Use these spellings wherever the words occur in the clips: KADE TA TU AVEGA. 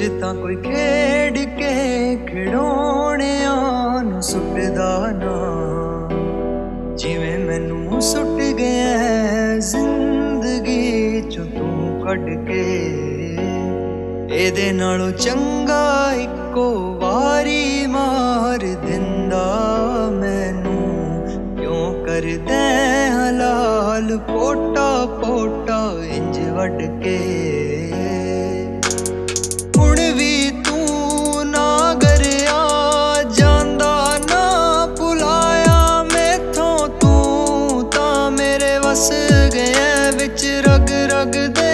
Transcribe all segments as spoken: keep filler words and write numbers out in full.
ਵਿੱਚ ਤਾਂ ਕੋਈ ਖੇਡ ਕੇ ਖਿਡੌਣਿਆਂ ਨੂੰ ਸੁੱਟਦਾ ਨਾ, ਜਿਵੇਂ ਮੈਨੂੰ ਸੁੱਟ ਗਿਆ ਜ਼ਿੰਦਗੀ ਚੋਂ ਤੂੰ ਕੱਢ ਕੇ। ਇਹਦੇ ਨਾਲੋਂ ਚੰਗਾ ਇੱਕੋ ਵਾਰੀ ਮਾਰ ਦਿੰਦਾ ਮੈਨੂੰ, ਕਿਉਂ ਕਰਦਾ ਹਲਾਲ ਪੋਟਾ ਪੋਟਾ ਇੰਜ ਵੱਢ ਕੇ। रग रग दे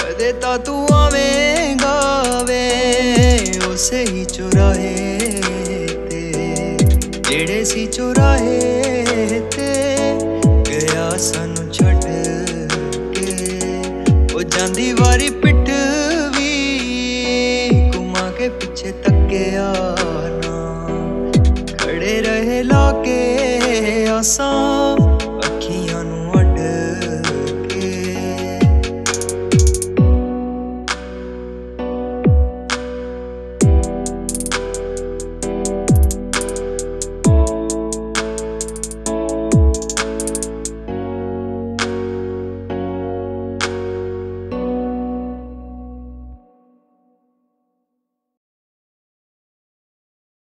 कदे ता तू आवेगा वे उसे ही चुराहे ते, जेड़े सी चुराहे ते गया सानू छड़ के। ओ जांदी वारी पिट भी घुमा के पिछे तक्किया ना, खड़े रहे लाके आसां